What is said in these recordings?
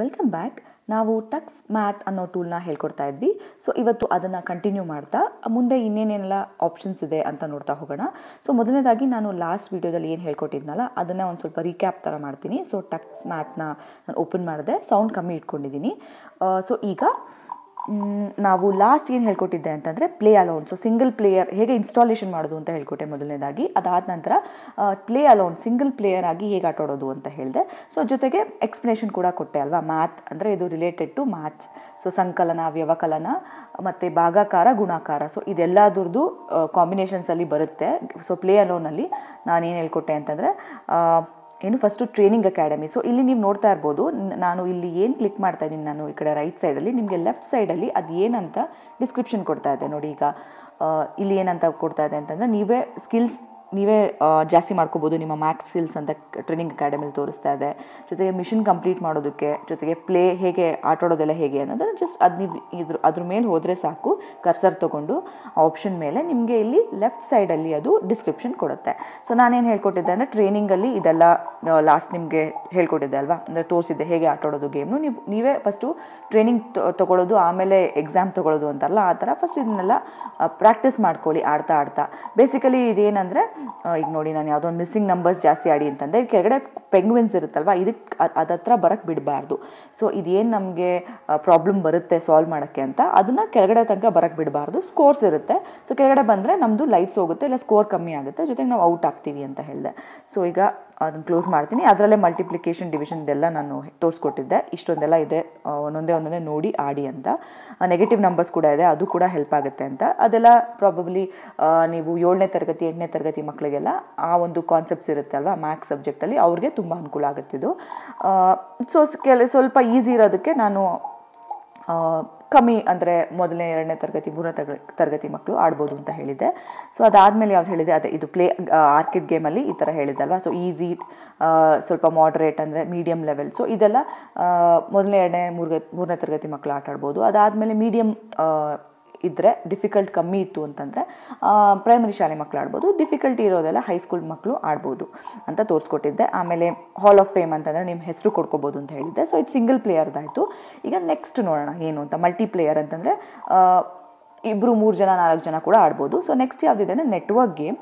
Welcome back. ನಾವು Tux Math ಅನ್ನೋ ಟೂಲ್ನ ಹೇಳ್ಕೊಡ್ತಾ ಇದ್ವಿ. ಸೊ ಇವತ್ತು ಅದನ್ನು ಕಂಟಿನ್ಯೂ ಮಾಡ್ತಾ ಮುಂದೆ ಇನ್ನೇನೆಲ್ಲ ಆಪ್ಷನ್ಸ್ ಇದೆ ಅಂತ ನೋಡ್ತಾ ಹೋಗೋಣ. ಸೊ ಮೊದಲನೇದಾಗಿ ನಾನು ಲಾಸ್ಟ್ ವೀಡಿಯೋದಲ್ಲಿ ಏನು ಹೇಳ್ಕೊಟ್ಟಿದ್ನಲ್ಲ ಅದನ್ನು ಒಂದು ಸ್ವಲ್ಪ ರೀಕ್ಯಾಪ್ ಥರ ಮಾಡ್ತೀನಿ. ಸೊ ಟಕ್ಸ್ ಮ್ಯಾಥ್ನ ನಾನು ಓಪನ್ ಮಾಡಿದೆ, ಸೌಂಡ್ ಕಮ್ಮಿ ಇಟ್ಕೊಂಡಿದ್ದೀನಿ. ಸೊ ಈಗ ನಾವು ಲಾಸ್ಟ್ ಏನು ಹೇಳ್ಕೊಟ್ಟಿದ್ದೆ ಅಂತಂದರೆ play alone. So single player ಹೇಗೆ ಇನ್ಸ್ಟಾಲೇಷನ್ ಮಾಡೋದು ಅಂತ ಹೇಳ್ಕೊಟ್ಟೆ ಮೊದಲನೇದಾಗಿ. ಅದಾದ ನಂತರ ಪ್ಲೇ ಅಲೋನ್ ಸಿಂಗಲ್ ಪ್ಲೇಯರ್ ಆಗಿ ಹೇಗೆ ಆಟಾಡೋದು ಅಂತ ಹೇಳಿದೆ. ಸೊ ಜೊತೆಗೆ ಎಕ್ಸ್ಪ್ಲನೇಷನ್ ಕೂಡ ಕೊಟ್ಟೆ ಅಲ್ವಾ, ಮ್ಯಾಥ್ ಅಂದರೆ ಇದು ರಿಲೇಟೆಡ್ ಟು ಮ್ಯಾಥ್ಸ್. ಸೊ ಸಂಕಲನ, ವ್ಯವಕಲನ ಮತ್ತು ಭಾಗಾಕಾರ, ಗುಣಾಕಾರ, ಸೊ ಇದೆಲ್ಲದರದ್ದು ಕಾಂಬಿನೇಷನ್ಸಲ್ಲಿ ಬರುತ್ತೆ. ಸೊ ಪ್ಲೇ ಅಲೋನಲ್ಲಿ ನಾನೇನು ಹೇಳ್ಕೊಟ್ಟೆ ಅಂತಂದರೆ ಏನು, ಫಸ್ಟು ಟ್ರೈನಿಂಗ್ ಅಕಾಡೆಮಿ. ಸೊ ಇಲ್ಲಿ ನೀವು ನೋಡ್ತಾ ಇರ್ಬೋದು, ನಾನು ಇಲ್ಲಿ ಏನು ಕ್ಲಿಕ್ ಮಾಡ್ತಾ ಇದ್ದೀನಿ, ನಾನು ಈ ಕಡೆ ರೈಟ್ ಸೈಡಲ್ಲಿ, ನಿಮಗೆ ಲೆಫ್ಟ್ ಸೈಡಲ್ಲಿ ಅದು ಏನಂತ ಡಿಸ್ಕ್ರಿಪ್ಷನ್ ಕೊಡ್ತಾ ಇದೆ ನೋಡಿ. ಈಗ ಇಲ್ಲಿ ಏನಂತ ಕೊಡ್ತಾ ಇದೆ ಅಂತಂದರೆ ನೀವೇ ಸ್ಕಿಲ್ಸ್ ನೀವೇ ಜಾಸ್ತಿ ಮಾಡ್ಕೋಬೋದು, ನಿಮ್ಮ ಮ್ಯಾಥ್ಸ್ ಸ್ಕಿಲ್ಸ್ ಅಂತ ಟ್ರೈನಿಂಗ್ ಅಕಾಡೆಮಿಲಿ ತೋರಿಸ್ತಾ ಇದೆ. ಜೊತೆಗೆ ಮಿಷನ್ ಕಂಪ್ಲೀಟ್ ಮಾಡೋದಕ್ಕೆ, ಜೊತೆಗೆ ಪ್ಲೇ ಹೇಗೆ ಆಟಾಡೋದೆಲ್ಲ ಹೇಗೆ ಅನ್ನೋದನ್ನು ಜಸ್ಟ್ ಅದು ನೀವು ಅದ್ರ ಮೇಲೆ ಹೋದರೆ ಸಾಕು, ಕರ್ಸರ್ ತೊಗೊಂಡು ಆಪ್ಷನ್ ಮೇಲೆ ನಿಮಗೆ ಇಲ್ಲಿ ಲೆಫ್ಟ್ ಸೈಡಲ್ಲಿ ಅದು ಡಿಸ್ಕ್ರಿಪ್ಷನ್ ಕೊಡುತ್ತೆ. ಸೊ ನಾನೇನು ಹೇಳ್ಕೊಟ್ಟಿದ್ದೆ ಅಂದರೆ ಟ್ರೈನಿಂಗಲ್ಲಿ ಇದೆಲ್ಲ ಲಾಸ್ಟ್ ನಿಮಗೆ ಹೇಳ್ಕೊಟ್ಟಿದ್ದೆ ಅಲ್ವಾ, ಅಂದರೆ ತೋರಿಸಿದ್ದೆ ಹೇಗೆ ಆಟಾಡೋದು ಗೇಮ್ನು. ನೀವೇ ಫಸ್ಟು ಟ್ರೈನಿಂಗ್ ತೊಗೊಳ್ಳೋದು, ಆಮೇಲೆ ಎಕ್ಸಾಮ್ ತೊಗೊಳ್ಳೋದು ಅಂತಲ್ಲ, ಆ ಥರ ಫಸ್ಟ್ ಇದನ್ನೆಲ್ಲ ಪ್ರಾಕ್ಟೀಸ್ ಮಾಡ್ಕೊಳ್ಳಿ ಆಡ್ತಾ ಆಡ್ತಾ. ಬೇಸಿಕಲಿ ಇದೇನಂದರೆ ಈಗ ನೋಡಿ, ನಾನು ಯಾವುದೋ ಒಂದು ಮಿಸ್ಸಿಂಗ್ ನಂಬರ್ಸ್ ಜಾಸ್ತಿ ಆಡಿ ಅಂತಂದರೆ ಕೆಳಗಡೆ ಪೆಂಗ್ವಿನ್ಸ್ ಇರುತ್ತಲ್ವ, ಇದಕ್ಕೆ ಅದತ್ರ ಬರೋಕ್ಕೆ ಬಿಡಬಾರ್ದು. ಸೊ ಇದೇನು ನಮಗೆ ಪ್ರಾಬ್ಲಮ್ ಬರುತ್ತೆ ಸಾಲ್ವ್ ಮಾಡೋಕ್ಕೆ ಅಂತ ಅದನ್ನು ಕೆಳಗಡೆ ತನಕ ಬರೋಕ್ಕೆ ಬಿಡಬಾರ್ದು. ಸ್ಕೋರ್ಸ್ ಇರುತ್ತೆ, ಸೊ ಕೆಳಗಡೆ ಬಂದರೆ ನಮ್ಮದು ಲೈಫ್ಸ್ ಹೋಗುತ್ತೆ, ಇಲ್ಲ ಸ್ಕೋರ್ ಕಮ್ಮಿ ಆಗುತ್ತೆ, ಜೊತೆಗೆ ನಾವು ಔಟ್ ಆಗ್ತೀವಿ ಅಂತ ಹೇಳಿದೆ. ಸೊ ಈಗ ಅದನ್ನು ಕ್ಲೋಸ್ ಮಾಡ್ತೀನಿ. ಅದರಲ್ಲೇ ಮಲ್ಟಿಪ್ಲಿಕೇಶನ್, ಡಿವಿಷನ್ ಇದೆಲ್ಲ ನಾನು ತೋರಿಸ್ಕೊಟ್ಟಿದ್ದೆ. ಇಷ್ಟೊಂದೆಲ್ಲ ಇದೆ, ಒಂದೊಂದೇ ನೋಡಿ ಆಡಿ ಅಂತ. ನೆಗೆಟಿವ್ ನಂಬರ್ಸ್ ಕೂಡ ಇದೆ, ಅದು ಕೂಡ ಹೆಲ್ಪ್ ಆಗುತ್ತೆ ಅಂತ. ಅದೆಲ್ಲ ಪ್ರಾಬಬ್ಲಿ ನೀವು 7ನೇ ತರಗತಿ 8ನೇ ತರಗತಿ ಮಕ್ಕಳಿಗೆಲ್ಲ ಆ ಒಂದು ಕಾನ್ಸೆಪ್ಟ್ಸ್ ಇರುತ್ತೆ ಅಲ್ವಾ ಮ್ಯಾಥ್ಸ್ ಸಬ್ಜೆಕ್ಟಲ್ಲಿ, ಅವ್ರಿಗೆ ತುಂಬ ಅನುಕೂಲ ಆಗುತ್ತಿದ್ದು. ಸೊ ಸ್ವಲ್ಪ ಈಸಿ ಇರೋದಕ್ಕೆ ನಾನು ಕಮ್ಮಿ ಅಂದರೆ 1ನೇ 2ನೇ ತರಗತಿ 3ನೇ ತರಗತಿ ಮಕ್ಕಳು ಆಡ್ಬೋದು ಅಂತ ಹೇಳಿದೆ. ಸೊ ಅದಾದಮೇಲೆ ಯಾವ್ದು ಹೇಳಿದೆ, ಅದೇ ಇದು ಪ್ಲೇ ಆರ್ಕಿಡ್ ಗೇಮಲ್ಲಿ ಈ ಥರ ಹೇಳಿದಲ್ವ. ಸೊ ಈಸಿ, ಸ್ವಲ್ಪ ಮಾಡ್ರೇಟ್ ಅಂದರೆ ಮೀಡಿಯಮ್ ಲೆವೆಲ್, ಸೊ ಇದೆಲ್ಲ 1ನೇ 2ನೇ 3ನೇ ತರಗತಿ ಮಕ್ಕಳು ಆಟಾಡ್ಬೋದು. ಅದಾದಮೇಲೆ ಮೀಡಿಯಮ್ ಇದ್ದರೆ ಡಿಫಿಕಲ್ಟ್ ಕಮ್ಮಿ ಇತ್ತು ಅಂತಂದರೆ ಪ್ರೈಮರಿ ಶಾಲೆ ಮಕ್ಕಳು ಆಡ್ಬೋದು, ಡಿಫಿಕಲ್ಟಿ ಇರೋದೆಲ್ಲ ಹೈಸ್ಕೂಲ್ ಮಕ್ಕಳು ಆಡ್ಬೋದು ಅಂತ ತೋರಿಸ್ಕೊಟ್ಟಿದ್ದೆ. ಆಮೇಲೆ ಹಾಲ್ ಆಫ್ ಫೇಮ್ ಅಂತಂದರೆ ನಿಮ್ಮ ಹೆಸರು ಕೊಡ್ಕೋಬೋದು ಅಂತ ಹೇಳಿದ್ದೆ. ಸೊ ಇದು ಸಿಂಗಲ್ ಪ್ಲೇಯರ್ದಾಯಿತು. ಈಗ ನೆಕ್ಸ್ಟ್ ನೋಡೋಣ ಏನು ಅಂತ. ಮಲ್ಟಿಪ್ಲೇಯರ್ ಅಂತಂದರೆ 2 3 ಜನ 4 ಜನ ಕೂಡ ಆಡ್ಬೋದು. ಸೊ ನೆಕ್ಸ್ಟ್ ಯಾವುದಿದೆ ಅಂದರೆ ನೆಟ್ವರ್ಕ್ ಗೇಮ್.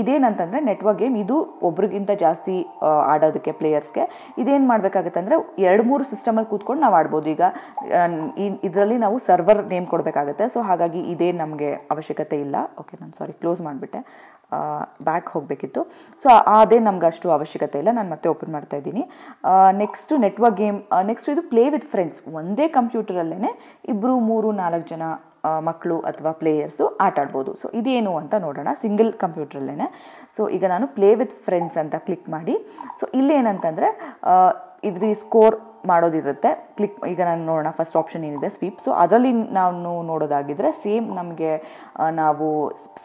ಇದೇನಂತಂದರೆ ನೆಟ್ವರ್ಕ್ ಗೇಮ್ ಇದು ಒಬ್ರಿಗಿಂತ ಜಾಸ್ತಿ ಆಡೋದಕ್ಕೆ ಪ್ಲೇಯರ್ಸ್ಗೆ. ಇದೇನು ಮಾಡಬೇಕಾಗುತ್ತೆ ಅಂದರೆ 2 3 ಸಿಸ್ಟಮಲ್ಲಿ ಕೂತ್ಕೊಂಡು ನಾವು ಆಡ್ಬೋದು. ಈಗ ಇದರಲ್ಲಿ ನಾವು ಸರ್ವರ್ ನೇಮ್ ಕೊಡಬೇಕಾಗುತ್ತೆ. ಸೊ ಹಾಗಾಗಿ ಇದೇನು ನಮಗೆ ಅವಶ್ಯಕತೆ ಇಲ್ಲ. ಓಕೆ, ನಾನು ಸಾರಿ ಕ್ಲೋಸ್ ಮಾಡಿಬಿಟ್ಟೆ, ಬ್ಯಾಕ್ ಹೋಗಬೇಕಿತ್ತು. ಸೊ ಅದೇ ನಮ್ಗೆ ಅಷ್ಟು ಅವಶ್ಯಕತೆ ಇಲ್ಲ, ನಾನು ಮತ್ತೆ ಓಪನ್ ಮಾಡ್ತಾ ಇದ್ದೀನಿ. Next network game. ನೆಕ್ಸ್ಟ್ ಇದು ಪ್ಲೇ ವಿತ್ ಫ್ರೆಂಡ್ಸ್. ಒಂದೇ ಕಂಪ್ಯೂಟರಲ್ಲೇ 2 3 4 ಜನ ಮಕ್ಕಳು ಅಥವಾ ಪ್ಲೇಯರ್ಸು ಆಟ ಆಡ್ಬೋದು. ಸೊ ಇದೇನು ಅಂತ ನೋಡೋಣ, ಸಿಂಗಲ್ ಕಂಪ್ಯೂಟ್ರಲ್ಲೇ. ಸೊ ಈಗ ನಾನು ಪ್ಲೇ ವಿತ್ ಫ್ರೆಂಡ್ಸ್ ಅಂತ ಕ್ಲಿಕ್ ಮಾಡಿ. ಸೊ ಇಲ್ಲೇನಂತಂದರೆ ಇದ್ರಿ ಸ್ಕೋರ್ ಮಾಡೋದಿರುತ್ತೆ. ಕ್ಲಿಕ್ ಈಗ ನಾನು ನೋಡೋಣ, ಫಸ್ಟ್ ಆಪ್ಷನ್ ಏನಿದೆ ಸ್ವೀಪ್. ಸೊ ಅದರಲ್ಲಿ ನಾವು ನೋಡೋದಾಗಿದ್ದರೆ ಸೇಮ್ ನಮಗೆ ನಾವು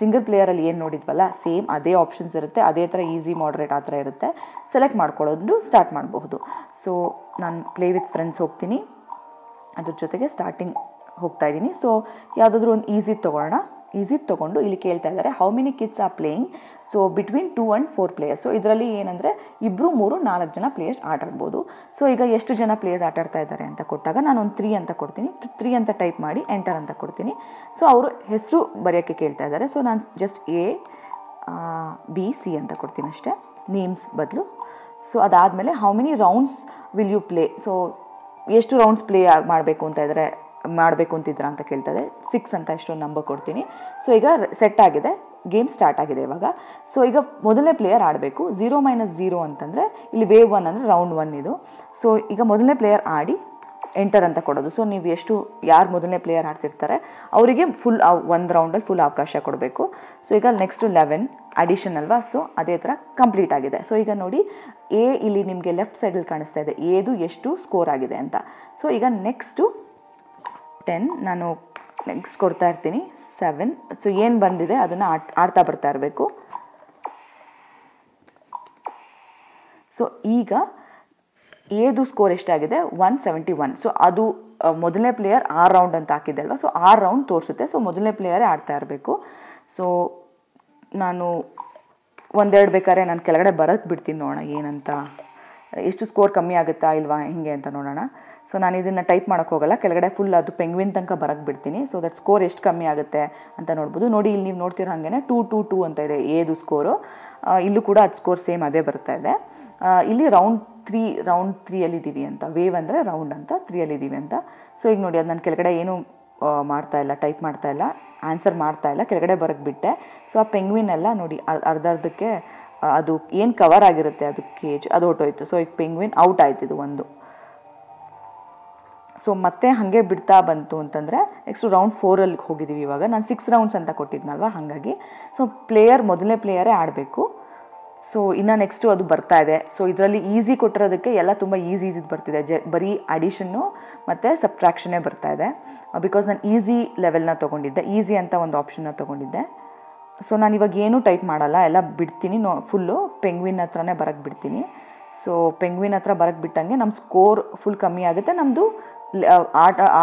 ಸಿಂಗಲ್ ಪ್ಲೇಯರಲ್ಲಿ ಏನು ನೋಡಿದ್ವಲ್ಲ ಸೇಮ್ ಅದೇ ಆಪ್ಷನ್ಸ್ ಇರುತ್ತೆ, ಅದೇ ಥರ ಈಸಿ, ಮಾಡ್ರೇಟ್ ಆ ಥರ ಇರುತ್ತೆ. ಸೆಲೆಕ್ಟ್ ಮಾಡ್ಕೊಳ್ಳೋದು ಸ್ಟಾರ್ಟ್ ಮಾಡಬಹುದು. ಸೊ ನಾನು ಪ್ಲೇ ವಿತ್ ಫ್ರೆಂಡ್ಸ್ ಹೋಗ್ತೀನಿ, ಅದ್ರ ಜೊತೆಗೆ ಸ್ಟಾರ್ಟಿಂಗ್ ಹೋಗ್ತಾ ಇದ್ದೀನಿ. ಸೊ ಯಾವುದಾದ್ರೂ ಒಂದು ಈಸಿ ತೊಗೊಳ್ಳೋಣ. ಈಸಿ ತೊಗೊಂಡು ಇಲ್ಲಿ ಕೇಳ್ತಾ ಇದ್ದಾರೆ how many kids are playing. So between 2 and 4 players. So ಇದರಲ್ಲಿ ಏನಂದರೆ 2 3 4 ಜನ ಪ್ಲೇಯರ್ಸ್ ಆಟ ಆಡ್ಬೋದು. ಸೊ ಈಗ ಎಷ್ಟು ಜನ ಪ್ಲೇಯರ್ಸ್ ಆಟ ಆಡ್ತಾ ಇದ್ದಾರೆ ಅಂತ ಕೊಟ್ಟಾಗ ನಾನೊಂದು 3 ಅಂತ ಕೊಡ್ತೀನಿ. 3 ಅಂತ ಟೈಪ್ ಮಾಡಿ ಎಂಟರ್ ಅಂತ ಕೊಡ್ತೀನಿ. ಸೊ ಅವರು ಹೆಸರು ಬರೆಯೋಕ್ಕೆ ಕೇಳ್ತಾ ಇದ್ದಾರೆ. ಸೊ ನಾನು ಜಸ್ಟ್ A B C ಅಂತ ಕೊಡ್ತೀನಿ ಅಷ್ಟೇ, ನೇಮ್ಸ್ ಬದಲು. ಸೊ ಅದಾದಮೇಲೆ how many rounds will you play. So ಎಷ್ಟು ರೌಂಡ್ಸ್ ಪ್ಲೇ ಮಾಡಬೇಕು ಅಂತ ಇದ್ದಾರೆ, ಮಾಡಬೇಕು ಅಂತಿದ್ದೀರಾ ಅಂತ ಕೇಳ್ತದೆ. 6 ಅಂತ ಎಷ್ಟೊಂದು ನಂಬರ್ ಕೊಡ್ತೀನಿ. ಸೊ ಈಗ ಸೆಟ್ ಆಗಿದೆ, ಗೇಮ್ ಸ್ಟಾರ್ಟ್ ಆಗಿದೆ ಇವಾಗ. ಸೊ ಈಗ ಮೊದಲನೇ ಪ್ಲೇಯರ್ ಆಡಬೇಕು. 0 - 0 ಅಂತಂದರೆ ಇಲ್ಲಿ ವೇವ್ 1 ಅಂದರೆ ರೌಂಡ್ 1 ಇದು. ಸೊ ಈಗ ಮೊದಲನೇ ಪ್ಲೇಯರ್ ಆಡಿ ಎಂಟರ್ ಅಂತ ಕೊಡೋದು. ಸೊ ನೀವು ಎಷ್ಟು ಯಾರು ಮೊದಲನೇ ಪ್ಲೇಯರ್ ಆಡ್ತಿರ್ತಾರೆ ಅವರಿಗೆ ಫುಲ್ ಒಂದು ರೌಂಡಲ್ಲಿ ಫುಲ್ ಅವಕಾಶ ಕೊಡಬೇಕು. ಸೊ ಈಗ ನೆಕ್ಸ್ಟು 11 ಅಡಿಷನ್ ಅಲ್ವಾ. ಸೊ ಅದೇ ಥರ ಕಂಪ್ಲೀಟ್ ಆಗಿದೆ. ಸೊ ಈಗ ನೋಡಿ ಎ ಇಲ್ಲಿ ನಿಮಗೆ ಲೆಫ್ಟ್ ಸೈಡಲ್ಲಿ ಕಾಣಿಸ್ತಾ ಇದೆ, ಎದು ಎಷ್ಟು ಸ್ಕೋರ್ ಆಗಿದೆ ಅಂತ. ಸೊ ಈಗ ನೆಕ್ಸ್ಟು 10 ನಾನು ನೆಕ್ಸ್ಟ್ ಕೊಡ್ತಾ ಇರ್ತೀನಿ, 7. ಸೊ ಏನು ಬಂದಿದೆ ಅದನ್ನು ಆಡ್ತಾ ಬರ್ತಾ ಇರಬೇಕು. ಸೊ ಈಗ ಎದು ಸ್ಕೋರ್ ಎಷ್ಟಾಗಿದೆ 171. ಸೊ ಅದು ಮೊದಲನೇ ಪ್ಲೇಯರ್ 6 ರೌಂಡ್ ಅಂತ ಹಾಕಿದೆ ಅಲ್ವಾ. ಸೊ 6 ರೌಂಡ್ ತೋರಿಸುತ್ತೆ. ಸೊ ಮೊದಲನೇ ಪ್ಲೇಯರೇ ಆಡ್ತಾ ಇರಬೇಕು. ಸೊ ನಾನು ಒಂದೆರಡು ಬೇಕಾದ್ರೆ ನಾನು ಕೆಳಗಡೆ ಬರಕ್ಕೆ ಬಿಡ್ತೀನಿ, ನೋಡೋಣ ಏನಂತ, ಎಷ್ಟು ಸ್ಕೋರ್ ಕಮ್ಮಿ ಆಗುತ್ತಾ ಇಲ್ವಾ ಹಿಂಗೆ ಅಂತ ನೋಡೋಣ. So ನಾನು ಇದನ್ನ ಟೈಪ್ ಮಾಡಕ್ಕೆ ಹೋಗಲ್ಲ ಕೆಳಗಡೆ ಫುಲ್ ಅದು ಪೆಂಗ್ವಿನ್ ತನಕ ಬರಕ್ಕೆ ಬಿಡ್ತೀನಿ so that ಸ್ಕೋರ್ ಎಷ್ಟು ಕಮ್ಮಿ ಆಗುತ್ತೆ ಅಂತ ನೋಡಬಹುದು ನೋಡಿ ಇಲ್ಲಿ ನೀವು ನೋಡ್ತಿರೋ ಹಾಗೇನೇ 222 ಅಂತ ಇದೆ a ದು ಸ್ಕೋರ್ ಇಲ್ಲೂ ಕೂಡ ಅದು ಸ್ಕೋರ್ ಸೇಮ್ ಅದೇ ಬರ್ತಾ ಇದೆ ಇಲ್ಲಿ ರೌಂಡ್ 3 ಅಲ್ಲಿ ಇದೀವಿ ಅಂತ ವೇವ್ ಅಂದ್ರೆ ರೌಂಡ್ ಅಂತ 3 ಅಲ್ಲಿ ಇದೀವಿ ಅಂತ so ಈಗ ನೋಡಿ ಅದು ನಾನು ಕೆಳಗಡೆ ಏನು ಮಾಡ್ತಾ ಇಲ್ಲ ಟೈಪ್ ಮಾಡ್ತಾ ಇಲ್ಲ ಆನ್ಸರ್ ಮಾಡ್ತಾ ಇಲ್ಲ ಕೆಳಗಡೆ ಬರಕ್ಕೆ ಬಿಟ್ಟೆ so ಆ ಪೆಂಗ್ವಿನ್ ಎಲ್ಲ ನೋಡಿ ಅರ್ಧಕ್ಕೆ ಅದು ಏನು ಕವರ್ ಆಗಿರುತ್ತೆ ಅದು ಕೇಜ್ ಅದು ಹೊರಟೋಯ್ತು so ಈಗ ಪೆಂಗ್ವಿನ್ ಔಟ್ ಆಯ್ತು ಇದು ಒಂದು So, ಮತ್ತೆ ಹಾಗೆ ಬಿಡ್ತಾ ಬಂತು ಅಂತಂದ್ರೆ ನೆಕ್ಸ್ಟ್ ರೌಂಡ್ 4 ಅಲ್ಲಿ ಹೋಗಿದೀವಿ ಇವಾಗ ನಾನು 6 ರೌಂಡ್ಸ್ ಅಂತ ಕೊಟ್ಟಿದ್ನಲ್ವಾ ಹಾಗಾಗಿ ಸೋ ಪ್ಲೇಯರ್ ಮೊದಲನೇ ಪ್ಲೇಯರೇ ಆಡಬೇಕು ಸೋ ಇನ್ನ ನೆಕ್ಸ್ಟ್ ಅದು ಬರ್ತಾ ಇದೆ ಸೋ ಇದರಲ್ಲಿ ಈಜಿ ಕೊಟ್ಟಿರೋದಕ್ಕೆ ಎಲ್ಲ ತುಂಬಾ ಈಜಿ ಬರ್ತಿದೆ ಬರಿ ಅಡಿಷನ್ ಮತ್ತೆ ಸಬ್ಟ್ರಾಕ್ಷನ್ ಬರ್ತಾ ಇದೆ because ನಾನು ಈಜಿ ಲೆವೆಲ್ ನ ತಗೊಂಡಿದ್ದೆ ಈಜಿ ಅಂತ ಒಂದು ಆಪ್ಷನ್ ನ ತಗೊಂಡಿದ್ದೆ ಸೋ ನಾನು ಇವಾಗ ಏನು ಟೈಪ್ ಮಾಡಲ್ಲ ಎಲ್ಲ ಬಿಡ್ತೀನಿ ಫುಲ್ ಪೆಂಗ್ವಿನ್ ಹತ್ರನೇ ಬರಕ್ಕೆ ಬಿಡ್ತೀನಿ ಸೋ ಪೆಂಗ್ವಿನ್ ಹತ್ರ ಬರಕ್ಕೆ ಬಿಟ್ಟಂಗೆ ನಮ್ಮ ಸ್ಕೋರ್ ಫುಲ್ ಕಮ್ಮಿ ಆಗುತ್ತೆ ನಮ್ದು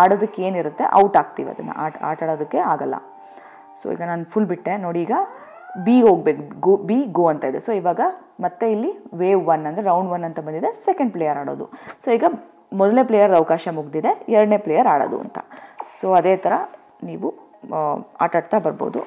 ಆಡೋದಕ್ಕೆ ಏನಿರುತ್ತೆ ಔಟ್ ಆಗ್ತೀವಿ ಅದನ್ನು ಆಟಾಡೋದಕ್ಕೆ ಆಗಲ್ಲ ಸೊ ಈಗ ನಾನು ಫುಲ್ ಬಿಟ್ಟೆ ನೋಡಿ ಈಗ ಬಿ ಹೋಗ್ಬೇಕು ಬಿ ಗೋ ಅಂತ ಇದೆ ಸೊ ಇವಾಗ ಮತ್ತೆ ಇಲ್ಲಿ ವೇವ್ 1 ಅಂದರೆ ರೌಂಡ್ 1 ಅಂತ ಬಂದಿದೆ ಸೆಕೆಂಡ್ ಪ್ಲೇಯರ್ ಆಡೋದು ಸೊ ಈಗ ಮೊದಲನೇ ಪ್ಲೇಯರ್ ಅವಕಾಶ ಮುಗ್ದಿದೆ ಎರಡನೇ ಪ್ಲೇಯರ್ ಆಡೋದು ಅಂತ ಸೊ ಅದೇ ಥರ ನೀವು ಆಟಾಡ್ತಾ ಬರ್ಬೋದು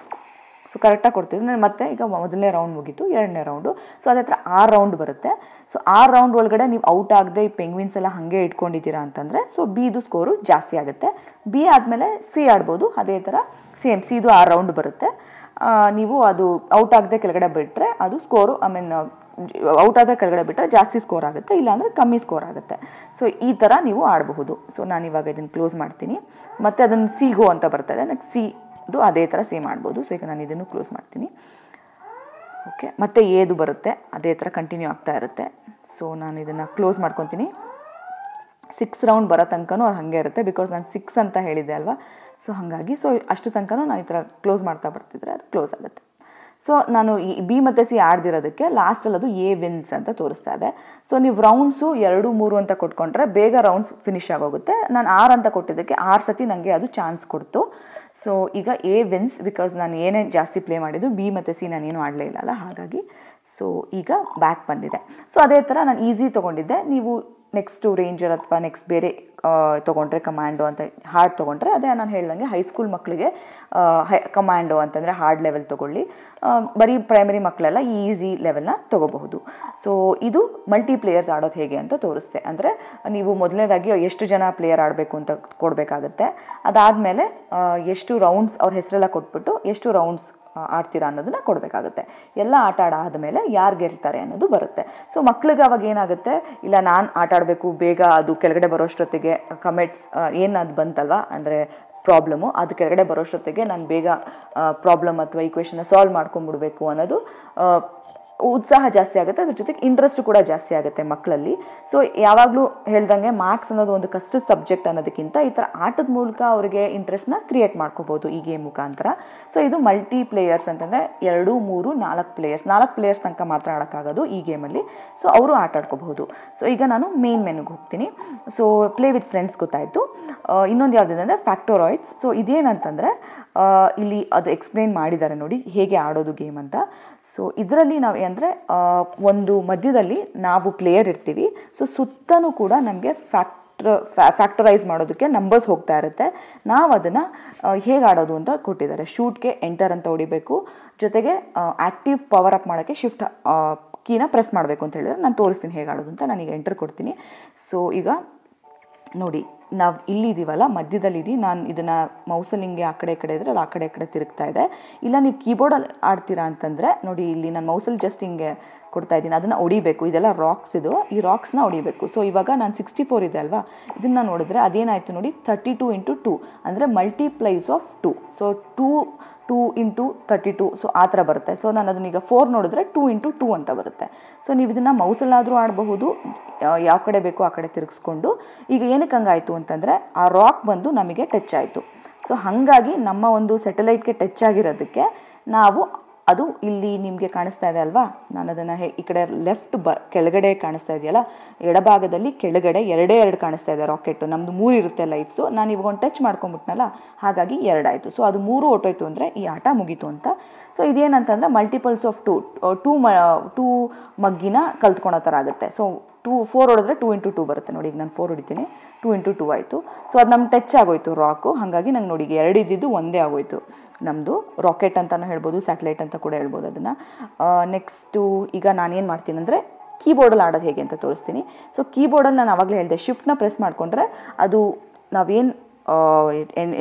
ಸೊ ಕರೆಕ್ಟಾಗಿ ಕೊಡ್ತಿದ್ರು ಮತ್ತೆ ಈಗ ಮೊದಲನೇ ರೌಂಡ್ ಮುಗೀತು ಎರಡನೇ ರೌಂಡು ಸೊ ಅದೇ ಥರ 6 ರೌಂಡ್ ಬರುತ್ತೆ ಸೊ 6 ರೌಂಡ್ ಒಳಗಡೆ ನೀವು ಔಟ್ ಆಗದೆ ಈ ಪೆಂಗ್ವಿನ್ಸ್ ಎಲ್ಲ ಹಾಗೆ ಇಟ್ಕೊಂಡಿದ್ದೀರಾ ಅಂತಂದರೆ ಸೊ ಬಿದು ಸ್ಕೋರು ಜಾಸ್ತಿ ಆಗುತ್ತೆ ಬಿ ಆದಮೇಲೆ ಸಿ ಆಡ್ಬೋದು ಅದೇ ಥರ ಸೇಮ್ ಸಿದು 6 ರೌಂಡ್ ಬರುತ್ತೆ ನೀವು ಅದು ಔಟ್ ಆಗದೆ ಕೆಳಗಡೆ ಬಿಟ್ಟರೆ ಅದು ಸ್ಕೋರು ಐ ಮೀನ್ ಔಟ್ ಆದರೆ ಕೆಳಗಡೆ ಬಿಟ್ಟರೆ ಜಾಸ್ತಿ ಸ್ಕೋರ್ ಆಗುತ್ತೆ ಇಲ್ಲಾಂದರೆ ಕಮ್ಮಿ ಸ್ಕೋರ್ ಆಗುತ್ತೆ ಸೊ ಈ ಥರ ನೀವು ಆಡಬಹುದು ಸೊ ನಾನಿವಾಗ ಇದನ್ನು ಕ್ಲೋಸ್ ಮಾಡ್ತೀನಿ ಮತ್ತು ಅದನ್ನು ಸಿ ಗೋ ಅಂತ ಬರ್ತಾಯಿದೆ ನನಗೆ ಸಿ ಅದೇ ಥರ ಸೇಮ್ ಮಾಡ್ಬೋದು ಸೊ ಈಗ ನಾನು ಇದನ್ನು ಕ್ಲೋಸ್ ಮಾಡ್ತೀನಿ ಓಕೆ ಮತ್ತೆ ಏದು ಬರುತ್ತೆ ಅದೇ ಥರ ಕಂಟಿನ್ಯೂ ಆಗ್ತಾ ಇರುತ್ತೆ ಸೊ ನಾನು ಇದನ್ನು ಕ್ಲೋಸ್ ಮಾಡ್ಕೊತೀನಿ 6 ರೌಂಡ್ ಬರೋ ತನಕನೂ ಹಾಗೆ ಇರುತ್ತೆ ಬಿಕಾಸ್ ನಾನು 6 ಅಂತ ಹೇಳಿದೆ ಅಲ್ವಾ ಸೊ ಹಾಗಾಗಿ ಸೊ ಅಷ್ಟು ತನಕನೂ ನಾನು ಈ ಥರ ಕ್ಲೋಸ್ ಮಾಡ್ತಾ ಬರ್ತಿದ್ರೆ ಅದು ಕ್ಲೋಸ್ ಆಗುತ್ತೆ ಸೊ ನಾನು ಈ ಬಿ ಮತ್ತು ಸಿ ಆಡ್ದಿರೋದಕ್ಕೆ ಲಾಸ್ಟಲ್ಲಿ ಅದು ಎ ವಿನ್ಸ್ ಅಂತ ತೋರಿಸ್ತಾ ಇದೆ ಸೊ ನೀವು ರೌಂಡ್ಸು 2 3 ಅಂತ ಕೊಟ್ಕೊಂಡ್ರೆ ಬೇಗ ರೌಂಡ್ಸ್ ಫಿನಿಷ್ ಆಗೋಗುತ್ತೆ ನಾನು 6 ಅಂತ ಕೊಟ್ಟಿದ್ದಕ್ಕೆ 6 ಸತಿ ನನಗೆ ಅದು ಚಾನ್ಸ್ ಕೊಡ್ತು ಸೊ ಈಗ ಎ ವಿನ್ಸ್ ಬಿಕಾಸ್ ನಾನು ಏನೇ ಜಾಸ್ತಿ ಪ್ಲೇ ಮಾಡಿದ್ದು ಬಿ ಮತ್ತು ಸಿ ನಾನೇನು ಆಡಲೇ ಇಲ್ಲಲ್ಲ ಹಾಗಾಗಿ ಸೊ ಈಗ ಬ್ಯಾಕ್ ಬಂದಿದೆ ಸೊ ಅದೇ ಥರ ನಾನು ಈಸಿ ತೊಗೊಂಡಿದ್ದೆ ನೀವು ನೆಕ್ಸ್ಟು ರೇಂಜರ್ ಅಥವಾ ನೆಕ್ಸ್ಟ್ ಬೇರೆ ತೊಗೊಂಡ್ರೆ ಕಮಾಂಡೋ ಅಂತ ಹಾರ್ಡ್ ತೊಗೊಂಡ್ರೆ ಅದೇ ನಾನು ಹೇಳ್ದಂಗೆ ಹೈಸ್ಕೂಲ್ ಮಕ್ಕಳಿಗೆ ಕಮಾಂಡೋ ಅಂತಂದರೆ ಹಾರ್ಡ್ ಲೆವೆಲ್ ತೊಗೊಳ್ಳಿ ಬರೀ ಪ್ರೈಮರಿ ಮಕ್ಕಳೆಲ್ಲ ಈಸಿ ಲೆವೆಲ್ನ ತೊಗೋಬಹುದು ಸೊ ಇದು ಮಲ್ಟಿ ಪ್ಲೇಯರ್ಸ್ ಆಡೋದು ಹೇಗೆ ಅಂತ ತೋರಿಸ್ತೆ ಅಂದರೆ ನೀವು ಮೊದಲನೇದಾಗಿ ಎಷ್ಟು ಜನ ಪ್ಲೇಯರ್ ಆಡಬೇಕು ಅಂತ ಕೊಡಬೇಕಾಗತ್ತೆ ಅದಾದಮೇಲೆ ಎಷ್ಟು ರೌಂಡ್ಸ್ ಅವ್ರ ಹೆಸರೆಲ್ಲ ಕೊಟ್ಬಿಟ್ಟು ಎಷ್ಟು ರೌಂಡ್ಸ್ ಆಡ್ತೀರಾ ಅನ್ನೋದನ್ನ ಕೊಡಬೇಕಾಗುತ್ತೆ ಎಲ್ಲ ಆಟ ಆಡಾದ್ಮೇಲೆ ಯಾರು ಗೆಲ್ತಾರೆ ಅನ್ನೋದು ಬರುತ್ತೆ ಸೊ ಮಕ್ಕಳಿಗೆ ಅವಾಗ ಏನಾಗುತ್ತೆ ಇಲ್ಲ ನಾನು ಆಟ ಆಡಬೇಕು ಬೇಗ ಅದು ಕೆಳಗಡೆ ಬರೋಷ್ಟೊತ್ತಿಗೆ ಕಮೆಂಟ್ಸ್ ಏನದು ಬಂತಲ್ವ ಅಂದರೆ ಪ್ರಾಬ್ಲಮ್ಮು ಅದು ಕೆಳಗಡೆ ಬರೋಷ್ಟೊತ್ತಿಗೆ ನಾನು ಬೇಗ ಪ್ರಾಬ್ಲಮ್ ಅಥವಾ ಈಕ್ವೇಷನ್ನ ಸಾಲ್ವ್ ಮಾಡ್ಕೊಂಡ್ಬಿಡ್ಬೇಕು ಅನ್ನೋದು ಉತ್ಸಾಹ ಜಾಸ್ತಿ ಆಗುತ್ತೆ ಅದ್ರ ಜೊತೆಗೆ ಇಂಟ್ರೆಸ್ಟ್ ಕೂಡ ಜಾಸ್ತಿ ಆಗುತ್ತೆ ಮಕ್ಕಳಲ್ಲಿ ಸೊ ಯಾವಾಗಲೂ ಹೇಳ್ದಂಗೆ ಮಾರ್ಕ್ಸ್ ಅನ್ನೋದು ಒಂದು ಕಷ್ಟದ ಸಬ್ಜೆಕ್ಟ್ ಅನ್ನೋದಕ್ಕಿಂತ ಈ ಥರ ಆಟದ ಮೂಲಕ ಅವರಿಗೆ ಇಂಟ್ರೆಸ್ಟ್ನ ಕ್ರಿಯೇಟ್ ಮಾಡ್ಕೋಬೋದು ಈ ಗೇಮ್ ಮುಖಾಂತರ ಸೊ ಇದು ಮಲ್ಟಿ ಪ್ಲೇಯರ್ಸ್ ಅಂತಂದರೆ 2 3 4 ಪ್ಲೇಯರ್ಸ್ 4 ಪ್ಲೇಯರ್ಸ್ ತನಕ ಮಾತ್ರ ಆಡೋಕ್ಕಾಗೋದು ಈ ಗೇಮಲ್ಲಿ ಸೊ ಅವರು ಆಟ ಆಡ್ಕೋಬಹುದು ಸೊ ಈಗ ನಾನು ಮೇನ್ ಮೆನುಗೆ ಹೋಗ್ತೀನಿ ಸೊ ಪ್ಲೇ ವಿತ್ ಫ್ರೆಂಡ್ಸ್ ಗೊತ್ತಾಯಿತು ಇನ್ನೊಂದು ಯಾವುದಿದೆ ಅಂದರೆ ಫ್ಯಾಕ್ಟೋರಾಯ್ಡ್ಸ್ ಸೊ ಇದೇನಂತಂದರೆ ಇಲ್ಲಿ ಅದು ಎಕ್ಸ್ಪ್ಲೇನ್ ಮಾಡಿದ್ದಾರೆ ನೋಡಿ ಹೇಗೆ ಆಡೋದು ಗೇಮ್ ಅಂತ ಸೊ ಇದರಲ್ಲಿ ನಾವು ಅಂದರೆ ಒಂದು ಮಧ್ಯದಲ್ಲಿ ನಾವು ಪ್ಲೇಯರ್ ಇರ್ತೀವಿ ಸೊ ಸುತ್ತನೂ ಕೂಡ ನಮಗೆ ಫ್ಯಾಕ್ಟರೈಸ್ ಮಾಡೋದಕ್ಕೆ ನಂಬರ್ಸ್ ಹೋಗ್ತಾ ಇರುತ್ತೆ ನಾವು ಅದನ್ನು ಹೇಗೆ ಆಡೋದು ಅಂತ ಕೊಟ್ಟಿದ್ದಾರೆ ಶೂಟ್ಗೆ ಎಂಟರ್ ಅಂತ ಹೊಡಿಬೇಕು ಜೊತೆಗೆ ಆ್ಯಕ್ಟಿವ್ ಪವರ್ ಅಪ್ ಮಾಡೋಕ್ಕೆ ಶಿಫ್ಟ್ ಕೀನ ಪ್ರೆಸ್ ಮಾಡಬೇಕು ಅಂತ ಹೇಳಿದರೆ ನಾನು ತೋರಿಸ್ತೀನಿ ಹೇಗೆ ಆಡೋದು ಅಂತ ನಾನೀಗ ಎಂಟರ್ ಕೊಡ್ತೀನಿ ಸೊ ಈಗ ನೋಡಿ ನಾವು ಇಲ್ಲಿದ್ದೀವಲ್ಲ ಮಧ್ಯದಲ್ಲಿದ್ದು ನಾನು ಇದನ್ನು ಮೌಸಲ್ಲಿ ಹಿಂಗೆ ಆ ಕಡೆ ಈ ಕಡೆ ಇದ್ದರೆ ಅದು ಆ ಕಡೆ ತಿರುಗ್ತಾ ಇದೆ ಇಲ್ಲ ನೀವು ಕೀಬೋರ್ಡಲ್ಲಿ ಆಡ್ತೀರಾ ಅಂತಂದರೆ ನೋಡಿ ಇಲ್ಲಿ ನಾನು ಮೌಸಲ್ಲಿ ಜಸ್ಟ್ ಹಿಂಗೆ ಕೊಡ್ತಾ ಇದ್ದೀನಿ ಅದನ್ನು ಹೊಡಿಬೇಕು ಇದೆಲ್ಲ ರಾಕ್ಸ್ ಇದು ಈ ರಾಕ್ಸ್ನ ಹೊಡಿಬೇಕು ಸೊ ಇವಾಗ ನಾನು 64 ಇದೆ ಅಲ್ವಾ ಇದನ್ನು ನೋಡಿದ್ರೆ ಅದೇನಾಯಿತು ನೋಡಿ 32 into 2 ಅಂದರೆ multiplies of 2 so 2 into 32 so ಆ ಥರ ಬರುತ್ತೆ ಸೊ ನಾನು ಅದನ್ನೀಗ 4 ನೋಡಿದ್ರೆ 2 into 2 ಅಂತ ಬರುತ್ತೆ ಸೊ ನೀವು ಇದನ್ನು ಮೌಸಲ್ಲಾದರೂ ಆಡಬಹುದು ಯಾವ ಕಡೆ ಬೇಕೋ ಆ ಕಡೆ ತಿರುಗಿಸ್ಕೊಂಡು ಈಗ ಏನಕ್ಕೆ ಹಂಗಾಯಿತು ಅಂತಂದರೆ ಆ ರಾಕ್ ಬಂದು ನಮಗೆ ಟಚ್ ಆಯಿತು ಸೊ ಹಾಗಾಗಿ ನಮ್ಮ ಒಂದು ಸ್ಯಾಟಲೈಟ್ಗೆ ಟಚ್ ಆಗಿರೋದಕ್ಕೆ ನಾವು ಅದು ಇಲ್ಲಿ ನಿಮಗೆ ಕಾಣಿಸ್ತಾ ಇದೆ ಅಲ್ವಾ ನಾನು ಅದನ್ನು ಈ ಕಡೆ ಲೆಫ್ಟ್ ಕೆಳಗಡೆ ಕಾಣಿಸ್ತಾ ಇದೆಯಲ್ಲ ಎಡಭಾಗದಲ್ಲಿ ಕೆಳಗಡೆ 2 ಕಾಣಿಸ್ತಾ ಇದೆ ರಾಕೆಟು ನಮ್ಮದು 3 ಇರುತ್ತೆ ಲೈಟ್ಸು ನಾನು ಇವಾಗ ಒಂದು ಟಚ್ ಮಾಡ್ಕೊಂಬಿಟ್ನಲ್ಲ ಹಾಗಾಗಿ 2 ಆಯಿತು ಸೊ ಅದು 3 ಹೊಟ್ಟೋಯ್ತು ಅಂದರೆ ಈ ಆಟ ಮುಗೀತು ಅಂತ ಸೊ ಇದೇನಂತಂದರೆ ಮಲ್ಟಿಪಲ್ಸ್ ಆಫ್ 2 2 ಮಗ್ಗಿನ ಕಲ್ತ್ಕೊಳೋ ಥರ ಆಗುತ್ತೆ ಸೊ 2 4 ಹೊಡೆದ್ರೆ 2 into 2 ಬರುತ್ತೆ ನೋಡಿ ಈಗ ನಾನು 4 ಹೊಡಿತೀನಿ 2 into 2 ಆಯಿತು ಸೋ ಅದು ನಮಗೆ ಟಚ್ ಆಗೋಯ್ತು ರಾಕ್ ಹಾಗಾಗಿ ನನಗೆ ನೋಡಿ ಎರಡು ಇದ್ದಿದ್ದು ಒಂದೇ ಆಗೋಯ್ತು ನಮ್ಮದು ರಾಕೆಟ್ ಅಂತಾನೂ ಹೇಳಬಹುದು ಸ್ಯಾಟಲೈಟ್ ಅಂತ ಕೂಡ ಹೇಳಬಹುದು ಅದನ್ನ ನೆಕ್ಸ್ಟ್ ಈಗ ನಾನು ಏನು ಮಾಡ್ತೀನಿ ಅಂದ್ರೆ ಕೀಬೋರ್ಡ್ ಅಲ್ಲಿ ಆಡೋದು ಹೇಗೆ ಅಂತ ತೋರಿಸ್ತೀನಿ ಸೋ ಕೀಬೋರ್ಡ್ ಅಲ್ಲಿ ನಾನು ಆವಾಗಲೇ ಹೇಳಿದೆ ಶಿಫ್ಟ್ ನ ಪ್ರೆಸ್ ಮಾಡ್ಕೊಂಡ್ರೆ ಅದು ನಾವೇನ್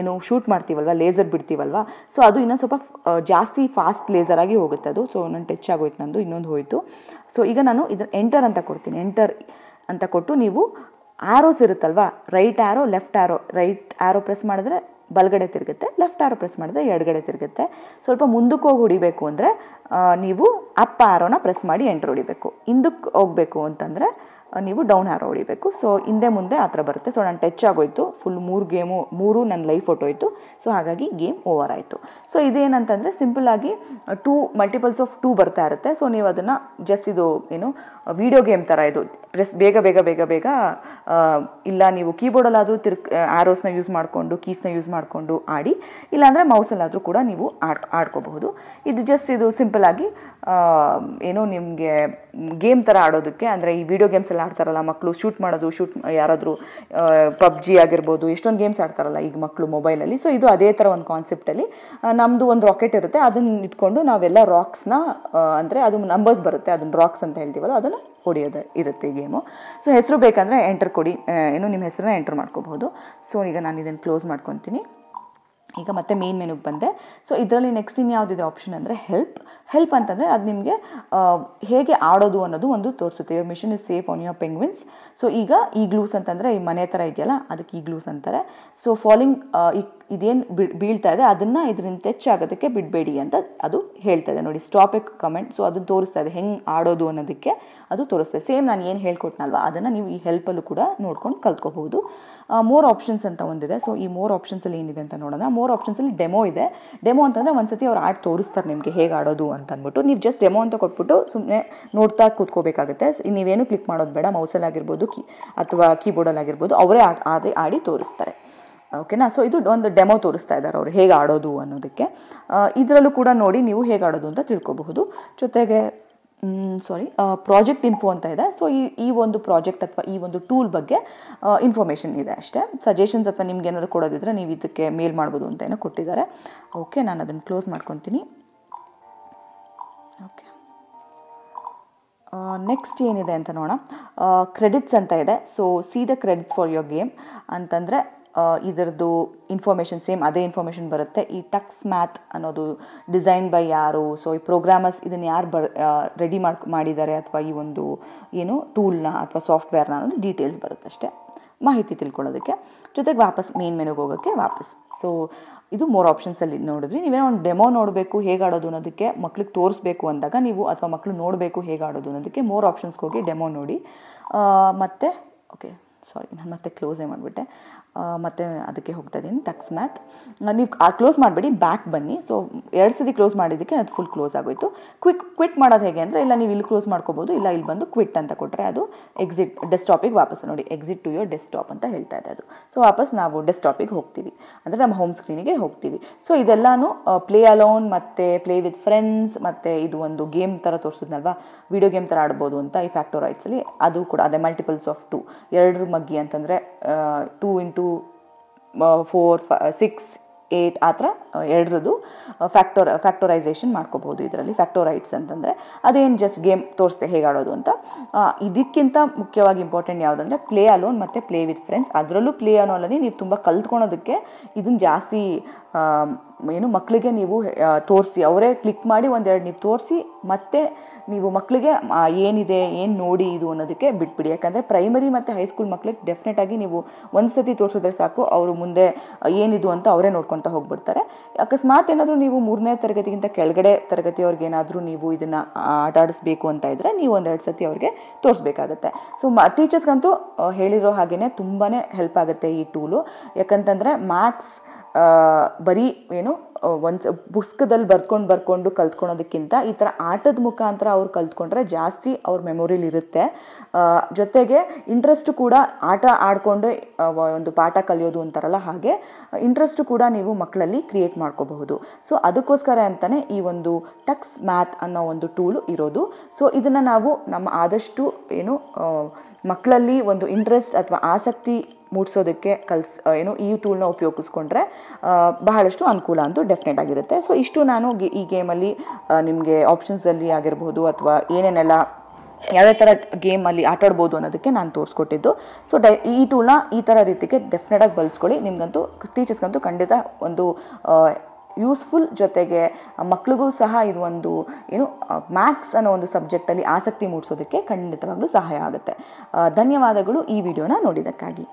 ಏನು ಶೂಟ್ ಮಾಡ್ತೀವಲ್ವಾ ಲೇಸರ್ ಬಿಡ್ತೀವಲ್ವಾ ಸೋ ಅದು ಇನ್ನೂ ಸ್ವಲ್ಪ ಜಾಸ್ತಿ ಫಾಸ್ಟ್ ಲೇಸರ್ ಆಗಿ ಹೋಗುತ್ತೆ ಅದು ಸೋ ನನ್ನ ಟಚ್ ಆಗೋಯ್ತು ನಂದು ಇನ್ನೊಂದು ಹೋಯಿತು ಸೋ ಈಗ ನಾನು ಇದರ ಎಂಟರ್ ಅಂತ ಕೊಡ್ತೀನಿ ಎಂಟರ್ ಅಂತ ಕೊಟ್ಟು ನೀವು ಆ್ಯರೋಸ್ ಇರುತ್ತಲ್ವಾ right arrow left arrow right arrow press ಮಾಡಿದ್ರೆ ಬಲಗಡೆ ತಿರುಗುತ್ತೆ ಲೆಫ್ಟ್ ಆ್ಯರೋ ಪ್ರೆಸ್ ಮಾಡಿದ್ರೆ ಎಡಗಡೆ ತಿರುಗುತ್ತೆ ಸ್ವಲ್ಪ ಮುಂದಕ್ಕೆ ಹೋಗಿ ಹೊಡಿಬೇಕು ಅಂದರೆ ನೀವು ಅಪ್ ಆ್ಯರೋನ ಪ್ರೆಸ್ ಮಾಡಿ ಎಂಟರ್ ಹೊಡಿಬೇಕು ಹಿಂದಕ್ಕೆ ಹೋಗಬೇಕು ಅಂತಂದರೆ ನೀವು ಡೌನ್ ಆ್ಯರೋ ಹೊಡಿಬೇಕು ಸೊ ಹಿಂದೆ ಮುಂದೆ ಆ ಥರ ಬರುತ್ತೆ ಸೊ ನಾನು ಟಚ್ ಆಗೋಯ್ತು ಫುಲ್ ಮೂರು ನನ್ನ ಲೈಫ್ ಹೊಟ್ಟೋಯ್ತು ಸೊ ಹಾಗಾಗಿ ಗೇಮ್ ಓವರ್ ಆಯಿತು ಸೊ ಇದೇನಂತಂದರೆ ಸಿಂಪಲ್ಲಾಗಿ 2 ಮಲ್ಟಿಪಲ್ಸ್ ಆಫ್ 2 ಬರ್ತಾ ಇರುತ್ತೆ ಸೊ ನೀವು ಅದನ್ನು ಜಸ್ಟ್ ಇದು ಏನು ವಿಡಿಯೋ ಗೇಮ್ ಥರ ಇದು ಪ್ರೆಸ್ ಬೇಗ ಇಲ್ಲ ನೀವು ಕೀಬೋರ್ಡಲ್ಲಾದರೂ ಆ್ಯರೋಸ್ನ ಯೂಸ್ ಮಾಡಿಕೊಂಡು ಕೀಸ್ನ ಯೂಸ್ ಮಾಡಿಕೊಂಡು ಆಡಿ ಇಲ್ಲಾಂದರೆ ಮೌಸಲ್ಲಾದರೂ ಕೂಡ ನೀವು ಆಡ್ಕೋಬಹುದು ಇದು ಜಸ್ಟ್ ಇದು ಸಿಂಪಲ್ಲಾಗಿ ಏನೋ ನಿಮಗೆ ಗೇಮ್ ಥರ ಆಡೋದಕ್ಕೆ ಅಂದರೆ ಈ ವಿಡಿಯೋ ಗೇಮ್ಸ್ ಎಲ್ಲ ಆಡ್ತಾರಲ್ಲ ಮಕ್ಕಳು ಶೂಟ್ ಮಾಡೋದು ಯಾರಾದರೂ ಪಬ್ಜಿ ಆಗಿರ್ಬೋದು ಎಷ್ಟೊಂದು ಗೇಮ್ಸ್ ಆಡ್ತಾರಲ್ಲ ಈಗ ಮಕ್ಕಳು ಮೊಬೈಲಲ್ಲಿ ಸೊ ಇದು ಅದೇ ಥರ ಒಂದು ಕಾನ್ಸೆಪ್ಟಲ್ಲಿ ನಮ್ಮದು ಒಂದು ರಾಕೆಟ್ ಇರುತ್ತೆ ಅದನ್ನು ಇಟ್ಕೊಂಡು ನಾವೆಲ್ಲ ರಾಕ್ಸ್ನ ಅಂದರೆ ಅದು ನಂಬರ್ಸ್ ಬರುತ್ತೆ ಅದನ್ನು ರಾಕ್ಸ್ ಅಂತ ಹೇಳ್ತೀವಲ್ಲ ಅದನ್ನು ಹೊಡೆಯೋದು ಇರುತ್ತೆ ಈ ಗೇಮು ಸೊ ಹೆಸರು ಬೇಕಂದರೆ ಎಂಟರ್ ಕೊಡಿ ಏನು ನಿಮ್ಮ ಹೆಸರನ್ನ ಎಂಟರ್ ಮಾಡ್ಕೋಬಹುದು ಸೊ ಈಗ ನಾನು ಇದನ್ನು ಕ್ಲೋಸ್ ಮಾಡ್ಕೊತೀನಿ ಈಗ ಮತ್ತೆ ಮೇನ್ ಮೆನುಗೆ ಬಂದೆ ಸೊ ಇದರಲ್ಲಿ ನೆಕ್ಸ್ಟ್ ಇನ್ನು ಯಾವುದಿದೆ ಆಪ್ಷನ್ ಅಂದರೆ ಹೆಲ್ಪ್ ಅಂತಂದರೆ ಅದು ನಿಮಗೆ ಹೇಗೆ ಆಡೋದು ಅನ್ನೋದು ಒಂದು ತೋರಿಸುತ್ತೆ your mission is safe on your penguins so ಈಗ ಈಗ್ಲೂಸ್ ಅಂತಂದರೆ ಈ ಮನೆ ಥರ ಇದೆಯಲ್ಲ ಅದಕ್ಕೆ ಈಗ್ಲೂಸ್ ಅಂತಾರೆ ಸೊ ಫಾಲಿಂಗ್ ಇದೇನು ಬೀಳ್ತಾ ಇದೆ ಅದನ್ನು ಇದರಿಂದ ಟಚ್ ಆಗೋದಕ್ಕೆ ಬಿಡಬೇಡಿ ಅಂತ ಅದು ಹೇಳ್ತಾ ಇದೆ ನೋಡಿ ಸ್ಟಾಪ್ ಎ ಕಮೆಂಟ್ ಸೊ ಅದನ್ನು ತೋರಿಸ್ತಾ ಇದೆ ಹೆಂಗೆ ಆಡೋದು ಅನ್ನೋದಕ್ಕೆ ಅದು ತೋರಿಸ್ತದೆ ಸೇಮ್ ನಾನು ಏನು ಹೇಳ್ಕೊಟ್ನಲ್ವ ಅದನ್ನು ನೀವು ಈ ಹೆಲ್ಪಲ್ಲೂ ಕೂಡ ನೋಡ್ಕೊಂಡು ಕಲ್ತ್ಕೋಬಹುದು ಮೋರ್ ಆಪ್ಷನ್ಸ್ ಅಂತ ಒಂದಿದೆ ಸೊ ಈ ಮೋರ್ ಆಪ್ಷನ್ಸಲ್ಲಿ ಏನಿದೆ ಅಂತ ನೋಡೋಣ ಮೋರ್ ಆಪ್ಷನ್ಸಲ್ಲಿ ಡೆಮೋ ಇದೆ ಡೆಮೋ ಅಂತಂದರೆ ಒಂದ್ಸತಿ ಅವ್ರು ಆಡ್ ತೋರಿಸ್ತಾರೆ ನಿಮಗೆ ಹೇಗೆ ಆಡೋದು ಅಂತ ಅಂದ್ಬಿಟ್ಟು ನೀವು ಜಸ್ಟ್ ಡೆಮೋ ಅಂತ ಕೊಟ್ಬಿಟ್ಟು ಸುಮ್ಮನೆ ನೋಡ್ತಾ ಕೂತ್ಕೋಬೇಕಾಗುತ್ತೆ ನೀವೇನು ಕ್ಲಿಕ್ ಮಾಡೋದು ಬೇಡ ಮೌಸಲ್ಲಿ ಆಗಿರ್ಬೋದು ಅಥವಾ ಕೀಬೋರ್ಡಲ್ಲಿ ಆಗಿರ್ಬೋದು ಅವರೇ ಆಡಿ ತೋರಿಸ್ತಾರೆ ಓಕೆನಾ ಸೊ ಇದು ಒಂದು ಡೆಮೋ ತೋರಿಸ್ತಾ ಇದ್ದಾರೆ ಅವರು ಹೇಗೆ ಆಡೋದು ಅನ್ನೋದಕ್ಕೆ ಇದರಲ್ಲೂ ಕೂಡ ನೋಡಿ ನೀವು ಹೇಗೆ ಆಡೋದು ಅಂತ ತಿಳ್ಕೋಬಹುದು ಜೊತೆಗೆ ಪ್ರಾಜೆಕ್ಟ್ ಇನ್ಫೋ ಅಂತ ಇದೆ ಸೊ ಈ ಒಂದು ಪ್ರಾಜೆಕ್ಟ್ ಅಥವಾ ಈ ಒಂದು ಟೂಲ್ ಬಗ್ಗೆ ಇನ್ಫಾರ್ಮೇಷನ್ ಇದೆ ಅಷ್ಟೇ ಸಜೆಷನ್ಸ್ ಅಥವಾ ನಿಮ್ಗೆ ಏನಾದರೂ ಕೊಡೋದಿದ್ರೆ ನೀವು ಇದಕ್ಕೆ ಮೇಲ್ ಮಾಡ್ಬೋದು ಅಂತ ಏನೋ ಕೊಟ್ಟಿದ್ದಾರೆ ಓಕೆ ನಾನು ಅದನ್ನು ಕ್ಲೋಸ್ ಮಾಡ್ಕೊತೀನಿ ಓಕೆ ನೆಕ್ಸ್ಟ್ ಏನಿದೆ ಅಂತ ನೋಡೋಣ ಕ್ರೆಡಿಟ್ಸ್ ಅಂತ ಇದೆ so see the credits for your game ಅಂತಂದರೆ ಇದರದ್ದು ಇನ್ಫಾರ್ಮೇಷನ್ ಸೇಮ್ ಅದೇ ಇನ್ಫಾರ್ಮೇಷನ್ ಬರುತ್ತೆ ಈ ಟಕ್ಸ್ ಮ್ಯಾಥ್ ಅನ್ನೋದು ಡಿಸೈನ್ ಬೈ ಯಾರು ಸೊ ಈ ಪ್ರೋಗ್ರಾಮರ್ಸ್ ಇದನ್ನು ಯಾರು ರೆಡಿ ಮಾಡಿದ್ದಾರೆ ಅಥವಾ ಈ ಒಂದು ಏನು ಟೂಲ್ನ ಅಥವಾ ಸಾಫ್ಟ್ವೇರ್ನ ಅನ್ನೋದು ಡೀಟೇಲ್ಸ್ ಬರುತ್ತೆ ಅಷ್ಟೇ ಮಾಹಿತಿ ತಿಳ್ಕೊಳ್ಳೋದಕ್ಕೆ ಜೊತೆಗೆ ವಾಪಸ್ ಮೇನ್ ಮೆನುಗೆ ಹೋಗೋಕ್ಕೆ ವಾಪಸ್ ಸೊ ಇದು ಮೋರ್ ಆಪ್ಷನ್ಸಲ್ಲಿ ನೋಡಿದ್ರಿ ನೀವೇನೋ ಒಂದು ಡೆಮೋ ನೋಡಬೇಕು ಹೇಗೆ ಆಡೋದು ಅನ್ನೋದಕ್ಕೆ ಮಕ್ಳಿಗೆ ತೋರಿಸ್ಬೇಕು ಅಂದಾಗ ನೀವು ಅಥವಾ ಮಕ್ಕಳು ನೋಡಬೇಕು ಹೇಗೆ ಆಡೋದು ಅನ್ನೋದಕ್ಕೆ ಮೋರ್ ಆಪ್ಷನ್ಸ್ಗೆ ಹೋಗಿ ಡೆಮೋ ನೋಡಿ ಮತ್ತು ಓಕೆ ಸಾರಿ ನಾನು ಮತ್ತೆ ಕ್ಲೋಸೇ ಮಾಡಿಬಿಟ್ಟೆ ಮತ್ತು ಅದಕ್ಕೆ ಹೋಗ್ತಾ ಇದ್ದೀನಿ ಟಕ್ಸ್ ಮ್ಯಾಥ್ ನೀವು ಕ್ಲೋಸ್ ಮಾಡಿಬಿಡಿ ಬ್ಯಾಕ್ ಬನ್ನಿ ಸೊ ಎರಡು ಸತಿ ಕ್ಲೋಸ್ ಮಾಡಿದ್ದಕ್ಕೆ ಅದು ಫುಲ್ ಕ್ಲೋಸ್ ಆಗೋಯಿತು ಕ್ವಿಟ್ ಮಾಡೋದು ಹೇಗೆ ಅಂದರೆ ಇಲ್ಲ ನೀವು ಇಲ್ಲಿ ಕ್ಲೋಸ್ ಮಾಡ್ಕೋಬೋದು ಇಲ್ಲ ಇಲ್ಲಿ ಬಂದು ಕ್ವಿಟ್ ಅಂತ ಕೊಟ್ಟರೆ ಅದು ಎಕ್ಸಿಟ್ ಡೆಸ್ಕ್ಟಾಪಿಗೆ ವಾಪಸ್ ನೋಡಿ ಎಕ್ಸಿಟ್ ಟು ಯೋರ್ ಡೆಸ್ಕ್ಟಾಪ್ ಅಂತ ಹೇಳ್ತಾ ಇದೆ ಅದು ಸೊ ವಾಪಸ್ ನಾವು ಡೆಸ್ಕ್ಟಾಪಿಗೆ ಹೋಗ್ತೀವಿ ಅಂದರೆ ನಮ್ಮ ಹೋಮ್ ಸ್ಕ್ರೀನಿಗೆ ಹೋಗ್ತೀವಿ ಸೊ ಇದೆಲ್ಲನೂ ಪ್ಲೇ ಅಲೋನ್ ಮತ್ತು ಪ್ಲೇ ವಿತ್ ಫ್ರೆಂಡ್ಸ್ ಮತ್ತು ಇದು ಒಂದು ಗೇಮ್ ಥರ ತೋರಿಸಿದ್ನಲ್ವಾ ವಿಡಿಯೋ ಗೇಮ್ ಥರ ಆಡ್ಬೋದು ಅಂತ ಈ ಫ್ಯಾಕ್ಟರ್ ರೈಟ್ಸಲ್ಲಿ ಅದು ಕೂಡ ಅದೇ ಮಲ್ಟಿಪಲ್ಸ್ ಆಫ್ 2 ಎರಡರ ಮಗ್ಗಿ ಅಂತಂದರೆ 2 into 4, 6, 8 ಆ ಥರ ಎರಡರದ್ದು ಫ್ಯಾಕ್ಟರೈಸೇಷನ್ ಮಾಡ್ಕೋಬೋದು ಇದರಲ್ಲಿ ಫ್ಯಾಕ್ಟೋರೈಟ್ಸ್ ಅಂತಂದರೆ ಅದೇನು ಜಸ್ಟ್ ಗೇಮ್ ತೋರಿಸ್ತೆ ಹೇಗೆ ಆಡೋದು ಅಂತ ಇದಕ್ಕಿಂತ ಮುಖ್ಯವಾಗಿ ಇಂಪಾರ್ಟೆಂಟ್ ಯಾವುದಂದರೆ ಪ್ಲೇ ಅಲೋನ್ ಮತ್ತು ಪ್ಲೇ ವಿತ್ ಫ್ರೆಂಡ್ಸ್ ಅದರಲ್ಲೂ ಪ್ಲೇ ಅಲೋನಲ್ಲಿ ನೀವು ತುಂಬ ಕಲ್ತ್ಕೊಳೋದಕ್ಕೆ ಇದನ್ನು ಜಾಸ್ತಿ ಏನು ಮಕ್ಕಳಿಗೆ ನೀವು ತೋರಿಸಿ ಅವರೇ ಕ್ಲಿಕ್ ಮಾಡಿ ಒಂದೆರಡು ನೀವು ತೋರಿಸಿ ಮತ್ತೆ ನೀವು ಮಕ್ಕಳಿಗೆ ಏನಿದೆ ಏನು ನೋಡಿ ಇದು ಅನ್ನೋದಕ್ಕೆ ಬಿಟ್ಬಿಡಿ ಯಾಕಂದರೆ ಪ್ರೈಮರಿ ಮತ್ತು ಹೈಸ್ಕೂಲ್ ಮಕ್ಕಳಿಗೆ ಡೆಫಿನೆಟಾಗಿ ನೀವು ಒಂದು ಸತಿ ತೋರಿಸಿದ್ರೆ ಸಾಕು ಅವರು ಮುಂದೆ ಏನಿದು ಅಂತ ಅವರೇ ನೋಡ್ಕೊತಾ ಹೋಗ್ಬಿಡ್ತಾರೆ ಅಕಸ್ಮಾತ್ ಏನಾದರೂ ನೀವು 3ನೇ ತರಗತಿಗಿಂತ ಕೆಳಗಡೆ ತರಗತಿಯವ್ರಿಗೆ ಏನಾದರೂ ನೀವು ಇದನ್ನು ಆಟ ಆಡಿಸ್ಬೇಕು ಅಂತ ಇದ್ದರೆ ನೀವು ಒಂದೆರಡು ಸತಿ ಅವ್ರಿಗೆ ತೋರಿಸ್ಬೇಕಾಗತ್ತೆ ಸೊ ಟೀಚರ್ಸ್ಗಂತೂ ಹೇಳಿರೋ ಹಾಗೆಯೇ ತುಂಬಾ ಹೆಲ್ಪ್ ಆಗುತ್ತೆ ಈ ಟೂಲು ಯಾಕಂತಂದರೆ ಮ್ಯಾಥ್ಸ್ ಬರೀ ಏನು once ಪುಸ್ತಕದಲ್ಲಿ ಬರ್ಕೊಂಡು ಕಲ್ತ್ಕೊಳ್ಳೋದಕ್ಕಿಂತ ಈ ತರ ಆಟದ ಮುಖಾಂತರ ಅವರು ಕಲ್ತ್ಕೊಂಡ್ರೆ ಜಾಸ್ತಿ ಅವರ ಮೆಮೊರಿಲಿ ಇರುತ್ತೆ ಜೊತೆಗೆ ಇಂಟರೆಸ್ಟ್ ಕೂಡ ಆಟ ಆಡ್ಕೊಂಡು ಒಂದು ಪಾಠ ಕಲಿಯೋದು ಅಂತರಲ್ಲ ಹಾಗೆ ಇಂಟರೆಸ್ಟ್ ಕೂಡ ನೀವು ಮಕ್ಕಳಲ್ಲಿ ಕ್ರಿಯೇಟ್ ಮಾಡ್ಕೊಬಹುದು ಸೋ ಅದಕ್ಕೋಸ್ಕರ ಅಂತಾನೆ ಈ ಒಂದು ಟಕ್ಸ್ ಮ್ಯಾಥ್ ಅನ್ನೋ ಒಂದು ಟೂಲ್ ಇರೋದು ಸೋ ಇದನ್ನ ನಾವು ನಮ್ಮ ಆದಷ್ಟು ಏನು ಮಕ್ಕಳಲ್ಲಿ ಒಂದು ಇಂಟರೆಸ್ಟ್ ಅಥವಾ ಆಸಕ್ತಿ ಮೂಡಿಸೋದಕ್ಕೆ ಈ ಟೂಲ್ ನ ಉಪಯೋಗಿಸಿಕೊಂಡ್ರೆ ಬಹಳಷ್ಟು ಅನುಕೂಲ ಅಂತ ಡೆಫಿನೆಟ್ ಆಗಿರುತ್ತೆ ಸೋ ಇಷ್ಟು ನಾನು ಈ ಗೇಮ್ ಅಲ್ಲಿ ನಿಮಗೆ ಆಪ್ಷನ್ಸ್ ಅಲ್ಲಿ ಆಗಿರಬಹುದು ಅಥವಾ ಏನೇನೆಲ್ಲ ಯಾವ ತರ ಗೇಮ್ ಅಲ್ಲಿ ಆಟ ಆಡಬಹುದು ಅನ್ನೋದಕ್ಕೆ ನಾನು ತೋರಿಸಿಕೊಟ್ಟಿದ್ದು ಸೋ ಈ ಟೂಲ್ ನ ಈ ತರ ರೀತಿಗೆ ಡೆಫಿನೆಟ್ ಆಗಿ ಬಳಸ್ಕೊಳ್ಳಿ ನಿಮಗಂತೂ ಟೀಚರ್ಸ್ ಗಂತೂ ಖಂಡಿತ ಒಂದು ಯೂಸ್ಫುಲ್ ಜೊತೆಗೆ ಮಕ್ಕಳಿಗೂ ಸಹ ಇದು ಒಂದು ಏನು ಮ್ಯಾಥ್ಸ್ ಅನ್ನೋ ಒಂದು ಸಬ್ಜೆಕ್ಟ್ ಅಲ್ಲಿ ಆಸಕ್ತಿ ಮೂಡಿಸೋದಕ್ಕೆ ಖಂಡಿತವಾಗ್ಲೂ ಸಹಾಯ ಆಗುತ್ತೆ ಧನ್ಯವಾದಗಳು ಈ ವಿಡಿಯೋನ ನೋಡಿದ್ದಕ್ಕಾಗಿ